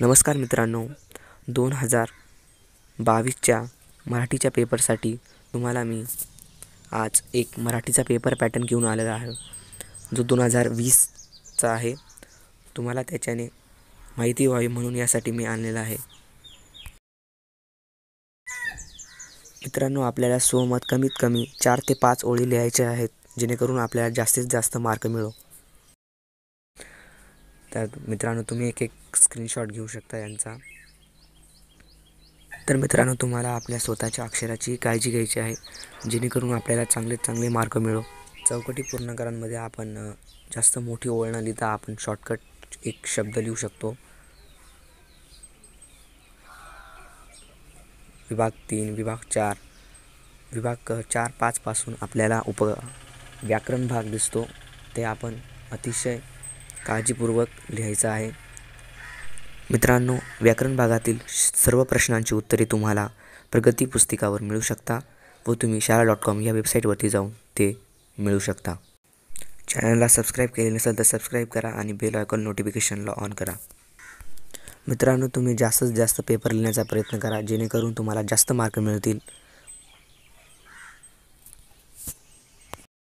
नमस्कार मित्रांनो, 2022च्या मराठीच्या पेपरसाठी तुम्हाला मी आज एक मराठीचा पेपर पॅटर्न घेऊन आलेला आहे जो 2020चा आहे। तुम्हाला त्याच्याने माहिती व्हावी म्हणून यासाठी मी आणलेला आहे। मित्रांनो, आपल्याला स्वमत कमीत कमी 4 ते 5 ओळी लिहायच्या आहेत जेणेकरून आपल्याला जास्तीत जास्त मार्क मिळो। तर मित्रांनो, तुम्ही एक एक स्क्रीनशॉट घेऊ शकता यांचा। तर मित्रांनो, तुम्हाला आपल्या स्वतःच्या अक्षराची काळजी घ्यायची आहे जेणेकरून आपल्याला चांगले मार्क मिळो। चौकटी पूर्णाकारांमध्ये आपण जास्त मोठी ओळ न लिहिता आपण शॉर्टकट एक शब्द लिहू शकतो। विभाग 3, विभाग 4, विभाग 4-5 पासून आपल्याला व्याकरण भाग दिसतो, ते आपण अतिशय काळजीपूर्वक लिहायचं आहे। मित्रांनो, व्याकरण भागातील सर्व प्रश्नांची उत्तरे तुम्हाला प्रगती पुस्तिकावर मिळू शकता व तुम्ही shala.com या वेबसाईटवरती जाऊन ते मिळू शकता। चॅनलला सबस्क्राईब केले नसेल तर सबस्क्राईब करा आणि बेल आयकॉन नोटिफिकेशनला ऑन करा। मित्रांनो, तुम्ही जास्तीत जास्त पेपर लिहिण्याचा प्रयत्न करा जेणेकरून तुम्हाला जास्त मार्क मिळतील।